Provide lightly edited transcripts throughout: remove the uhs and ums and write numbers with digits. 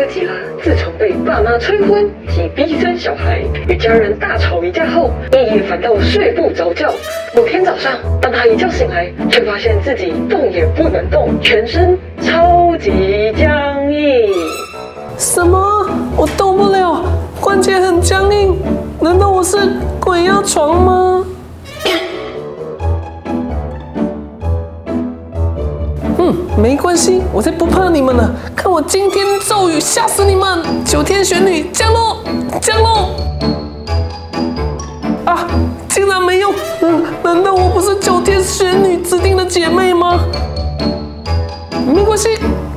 哥吉拉自从被爸妈催婚及逼生小孩，与家人大吵一架后，夜夜反倒睡不着觉。某天早上，当他一觉醒来，却发现自己动也不能动，全身超级僵硬。什么？我动不了，关节很僵硬？难道我是鬼压床吗？ 没关系，我才不怕你们呢！看我惊天咒语吓死你们！九天玄女降落，降落！啊，竟然没用！难道我不是九天玄女指定的姐妹吗？没关系，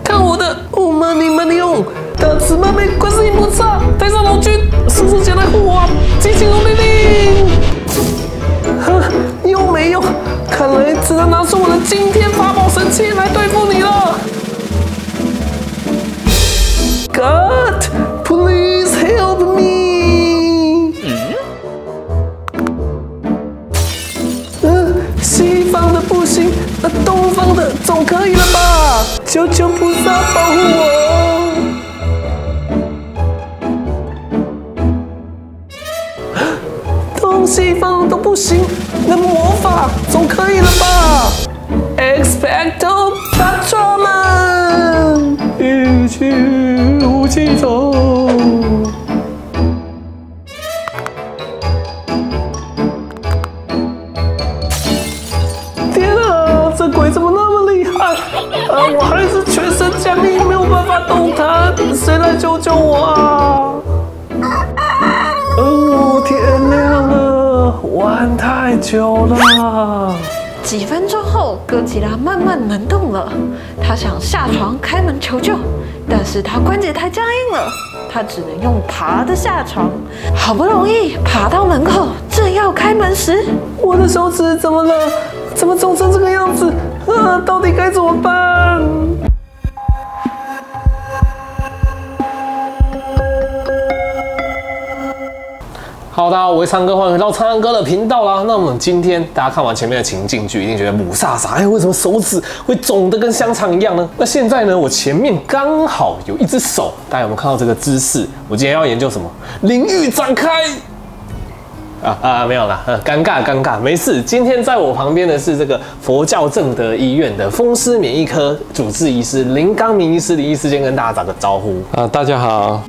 看我的雾魔你们用的紫妹妹观世音菩萨，带上龙君，叔叔前来护我，急请龙命令！哼，又没用。 看来只能拿出我的惊天法宝神器来对付你了。God, please help me！ 西方的不行，那东方的总可以了吧？求求菩萨保护我！东西方都不行。 那魔法总可以了吧 ？Expecto patronum， 一起武器走。天啊，这鬼怎么那么厉害？我还是全身僵硬，没有办法动弹，谁来救救我啊？哦，天亮了。 玩太久了。几分钟后，哥吉拉慢慢能动了。他想下床开门求救，但是他关节太僵硬了，他只能用爬的下床。好不容易爬到门口，正要开门时，我的手指怎么了？怎么肿成这个样子？到底该怎么办？ 哈喽，大家好，我是苍哥，欢迎回到苍哥的频道啦。那我们今天大家看完前面的情境剧，一定觉得母萨萨，哎，为什么手指会肿得跟香肠一样呢？那现在呢，我前面刚好有一只手，大家有没有看到这个姿势？我今天要研究什么？领域展开。 没有啦，尴尬，没事。今天在我旁边的是这个佛教正德医院的风湿免疫科主治医师林刚明医师，林医师先跟大家打个招呼。大家好。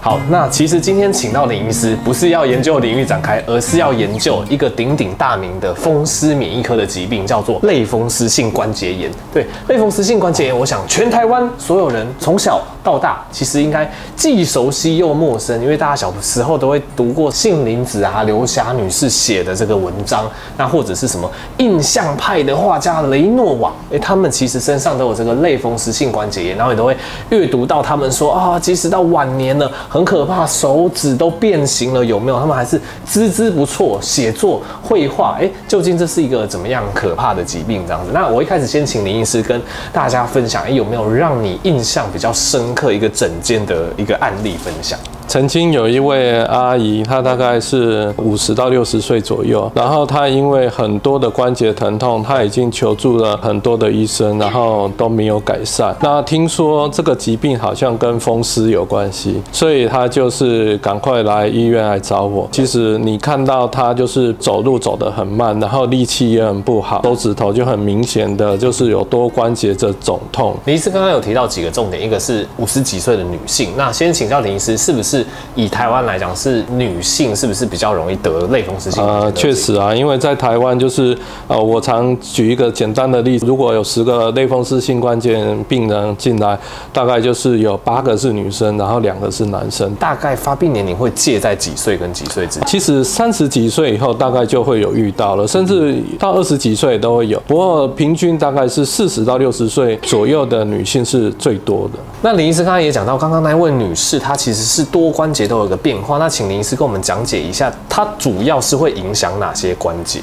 好，那其实今天请到林医师，不是要研究领域展开，而是要研究一个鼎鼎大名的风湿免疫科的疾病，叫做类风湿性关节炎。对，类风湿性关节炎，我想全台湾所有人从小到大，其实应该既熟悉又陌生，因为大家小时候都会读过杏林子啊、刘霞女士写的这个文章，那或者是什么印象派的画家雷诺瓦，他们其实身上都有这个类风湿性关节炎，然后你都会阅读到他们说啊，即使到晚年了。 很可怕，手指都变形了，有没有？他们还是孜孜不错，写作、绘画。究竟这是一个怎么样可怕的疾病？这样子。那我一开始先请林医师跟大家分享，有没有让你印象比较深刻一个诊间的一个案例分享？曾经有一位阿姨，她大概是50到60岁左右，然后她因为很多的关节疼痛，她已经求助了很多的医生，然后都没有改善。那听说这个疾病好像跟风湿有关系，所以。 他就是赶快来医院来找我。其实你看到他就是走路走得很慢，然后力气也很不好，手指头就很明显的就是有多关节的肿痛。林医师刚刚有提到几个重点，一个是50几岁的女性。那先请教林医师，是不是以台湾来讲，是女性是不是比较容易得类风湿性？确实啊，因为在台湾就是我常举一个简单的例子，如果有10个类风湿性关节炎病人进来，大概就是有8个是女生，然后2个是男生。 大概发病年龄会介在几岁跟几岁之间？其实30几岁以后大概就会有遇到了，甚至到20几岁都会有。不过平均大概是40到60岁左右的女性是最多的。那林医师刚才也讲到，刚刚那位女士她其实是多关节都有一个变化。那请林医师跟我们讲解一下，它主要是会影响哪些关节？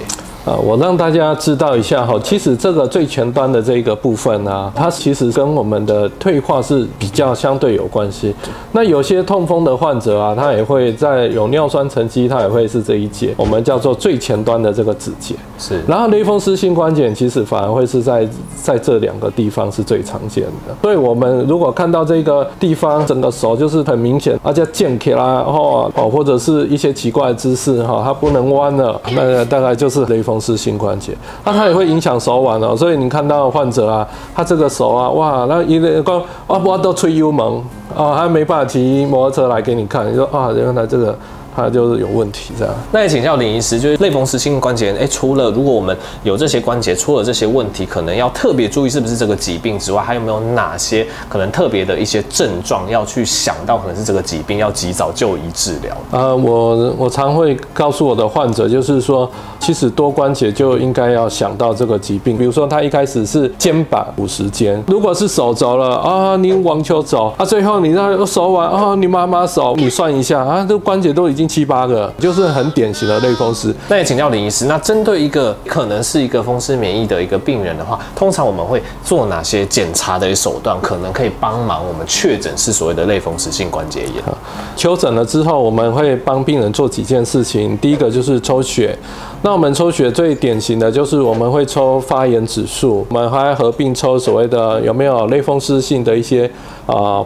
我让大家知道一下哈，其实这个最前端的这一个部分啊，它其实跟我们的退化是比较相对有关系。那有些痛风的患者啊，他也会在有尿酸沉积，他也会是这一节，我们叫做最前端的这个指节。是。然后类风湿性关节炎其实反而会是在这两个地方是最常见的。所以我们如果看到这个地方，整个手就是很明显，而且健起来哦，或者是一些奇怪的姿势哈，它不能弯了，那大概就是类风湿。 风湿性关节，那它也会影响手腕哦，所以你看到患者啊，他这个手啊，哇，那一个光我都吹油门啊，他没办法骑摩托车来给你看，你说啊，原来这个。 它就是有问题这样。那也请教林医师，就是类风湿性关节炎，除了如果我们有这些关节出了这些问题，可能要特别注意是不是这个疾病之外，还有没有哪些可能特别的一些症状要去想到可能是这个疾病，要及早就医治疗？我常会告诉我的患者，就是说，其实多关节就应该要想到这个疾病，比如说他一开始是肩膀50肩，如果是手肘了啊，你网球肘啊，最后你那手腕啊，你妈妈手，你算一下啊，这关节都已经 7、8个，就是很典型的类风湿。那也请教林医师，那针对一个可能是一个风湿免疫的一个病人的话，通常我们会做哪些检查的手段，可能可以帮忙我们确诊是所谓的类风湿性关节炎？求诊了之后，我们会帮病人做几件事情。第一个就是抽血，那我们抽血最典型的就是我们会抽发炎指数，我们还合并抽所谓的有没有类风湿性的一些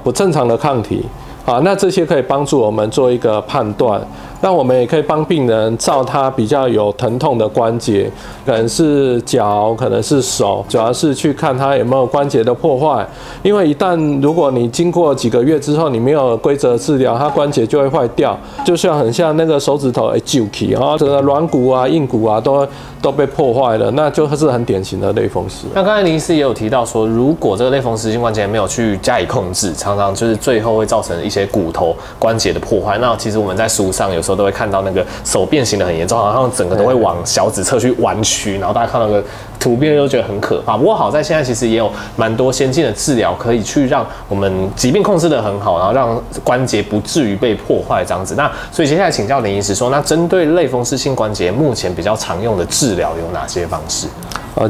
不正常的抗体。 啊，那这些可以帮助我们做一个判断。那我们也可以帮病人照他比较有疼痛的关节，可能是脚，可能是手，主要是去看他有没有关节的破坏。因为一旦如果你经过几个月之后，你没有规则治疗，它关节就会坏掉，就像很像那个手指头揪起，然后整个软骨啊、硬骨啊都被破坏了，那就是很典型的类风湿。那刚才林医师也有提到说，如果这个类风湿性关节炎没有去加以控制，常常就是最后会造成一些骨头关节的破坏。那其实我们在书上有时候都会看到那个手变形的很严重，好像整个都会往小指侧去弯曲，然后大家看到那个图片都觉得很可怕。不过好在现在其实也有蛮多先进的治疗，可以去让我们疾病控制得很好，然后让关节不至于被破坏这样子。那所以接下来请教林医师说，那针对类风湿性关节目前比较常用的治疗有哪些方式？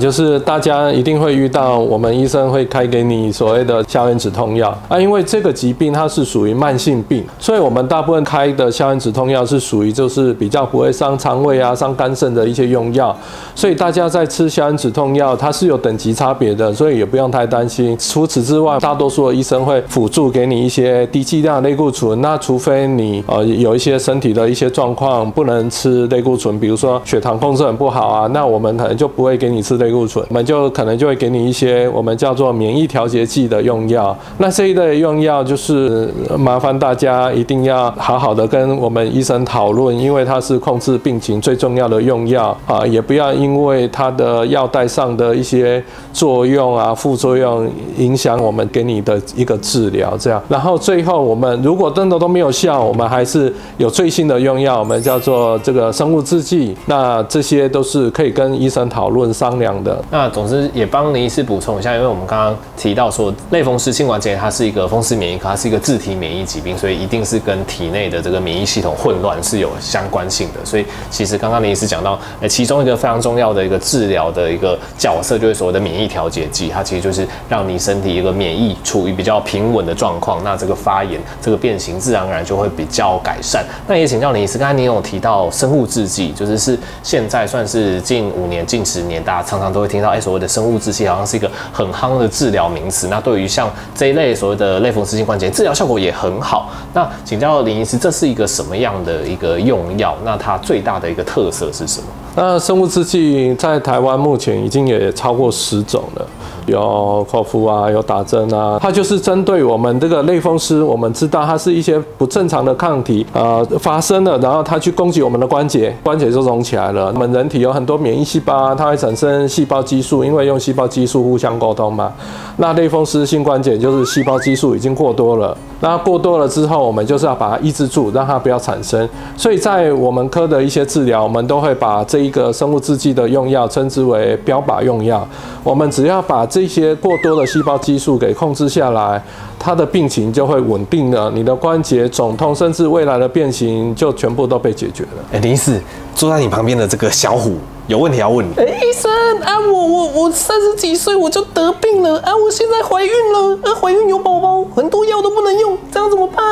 就是大家一定会遇到，我们医生会开给你所谓的消炎止痛药啊，因为这个疾病它是属于慢性病，所以我们大部分开的消炎止痛药是属于就是比较不会伤肠胃啊、伤肝肾的一些用药，所以大家在吃消炎止痛药，它是有等级差别的，所以也不用太担心。除此之外，大多数的医生会辅助给你一些低剂量类固醇，那除非你有一些身体的一些状况不能吃类固醇，比如说血糖控制很不好啊，那我们可能就不会给你吃 类固醇，我们可能就会给你一些我们叫做免疫调节剂的用药。那这一类用药就是麻烦大家一定要好好的跟我们医生讨论，因为它是控制病情最重要的用药啊，也不要因为它的药袋上的一些作用啊、副作用影响我们给你的一个治疗这样。然后最后我们如果真的都没有效，我们还是有最新的用药，我们叫做这个生物制剂。那这些都是可以跟医生讨论商量 的那总之也帮林医师补充一下，因为我们刚刚提到说，类风湿性关节炎它是一个风湿免疫科，它是一个自体免疫疾病，所以一定是跟体内的这个免疫系统混乱是有相关性的。所以其实刚刚林医师讲到，其中一个非常重要的一个治疗的一个角色就是所谓的免疫调节剂，它其实就是让你身体一个免疫处于比较平稳的状况，那这个发炎、这个变形自然而然就会比较改善。那也请教林医师，刚才您有提到生物制剂，就是现在算是近5年、近10年大家 常常都会听到，所谓的生物制剂好像是一个很夯的治疗名词。那对于像这一类所谓的类风湿性关节，治疗效果也很好。那请教林医师，这是一个什么样的一个用药？那它最大的一个特色是什么？那生物制剂在台湾目前已经也超过10种了，有口服啊，有打针啊。它就是针对我们这个类风湿，我们知道它是一些不正常的抗体发生了，然后它去攻击我们的关节，关节就肿起来了。我们人体有很多免疫细胞啊，它会产生 细胞激素，因为用细胞激素互相沟通嘛。那类风湿性关节就是细胞激素已经过多了，那过多了之后，我们就是要把它抑制住，让它不要产生。所以在我们科的一些治疗，我们都会把这一个生物制剂的用药称之为标靶用药。我们只要把这些过多的细胞激素给控制下来，它的病情就会稳定了，你的关节肿痛，甚至未来的变形就全部都被解决了。林医师，坐在你旁边的这个小虎，有问题要问你。哎，医生啊，我30几岁我就得病了啊，我现在怀孕了啊，怀孕有宝宝，很多药都不能用，这样怎么办？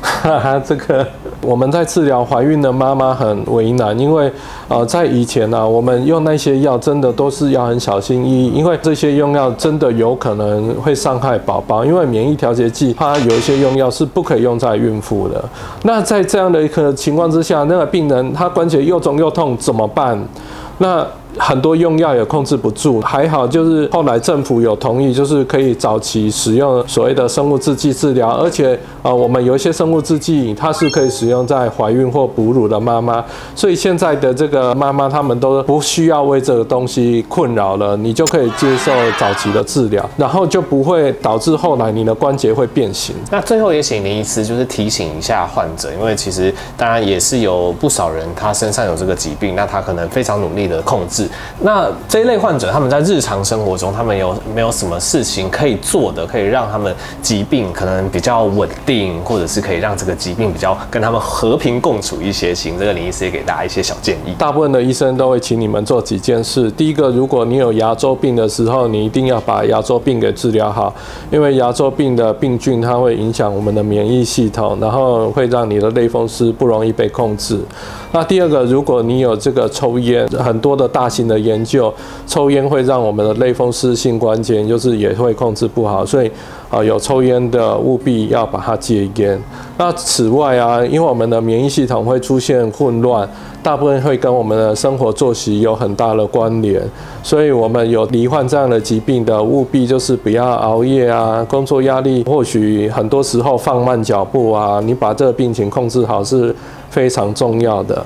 哈哈，这个我们在治疗怀孕的妈妈很为难，因为在以前呢，我们用那些药真的都是要很小心翼翼，因为这些用药真的有可能会伤害宝宝，因为免疫调节剂它有一些用药是不可以用在孕妇的。那在这样的一个情况之下，那个病人他关节又肿又痛怎么办？那 很多用药也控制不住，还好就是后来政府有同意，就是可以早期使用所谓的生物制剂治疗，而且我们有一些生物制剂它是可以使用在怀孕或哺乳的妈妈，所以现在的这个妈妈她们都不需要为这个东西困扰了，你就可以接受早期的治疗，然后就不会导致后来你的关节会变形。那最后也请林医师就是提醒一下患者，因为其实当然也是有不少人他身上有这个疾病，那他可能非常努力的控制。 那这一类患者，他们在日常生活中，他们有没有什么事情可以做的，可以让他们疾病可能比较稳定，或者是可以让这个疾病比较跟他们和平共处一些？请这个林医师也给大家一些小建议。大部分的医生都会请你们做几件事。第一个，如果你有牙周病的时候，你一定要把牙周病给治疗好，因为牙周病的病菌它会影响我们的免疫系统，然后会让你的类风湿不容易被控制。那第二个，如果你有这个抽烟，很多的大型 的研究，抽烟会让我们的类风湿性关节就是也会控制不好，所以有抽烟的务必要把它戒烟。那此外啊，因为我们的免疫系统会出现混乱，大部分会跟我们的生活作息有很大的关联，所以我们有罹患这样的疾病的，务必就是不要熬夜啊，工作压力或许很多时候放慢脚步啊，你把这个病情控制好是非常重要的。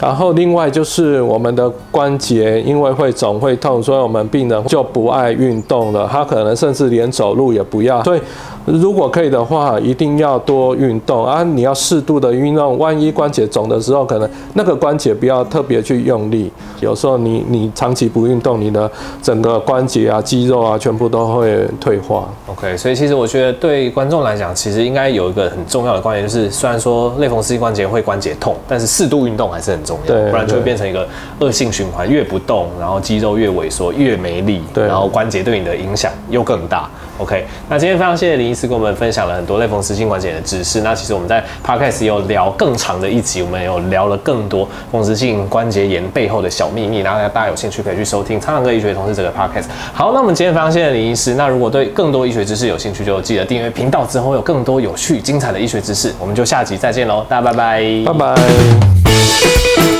然后另外就是我们的关节，因为会肿会痛，所以我们病人就不爱运动了。他可能甚至连走路也不要。所以如果可以的话，一定要多运动啊！你要适度的运动，万一关节肿的时候，可能那个关节不要特别去用力。有时候你长期不运动，你的整个关节啊、肌肉啊，全部都会退化。OK， 所以其实我觉得对观众来讲，其实应该有一个很重要的观点，就是虽然说类风湿性关节会关节痛，但是适度运动还是很重要。 对，不然就会变成一个恶性循环，越不动，然后肌肉越萎缩，越没力，然后关节对你的影响又更大。OK， 那今天非常谢谢林医师跟我们分享了很多类风湿性关节的知识。那其实我们在 Podcast 有聊更长的一集，我们有聊了更多风湿性关节炎背后的小秘密。然后大家有兴趣可以去收听《苍狼哥医学通识》这个 Podcast。好，那我们今天非常谢谢林医师。那如果对更多医学知识有兴趣，就记得订阅频道，之后有更多有趣精彩的医学知识。我们就下集再见喽，大家拜拜，拜拜。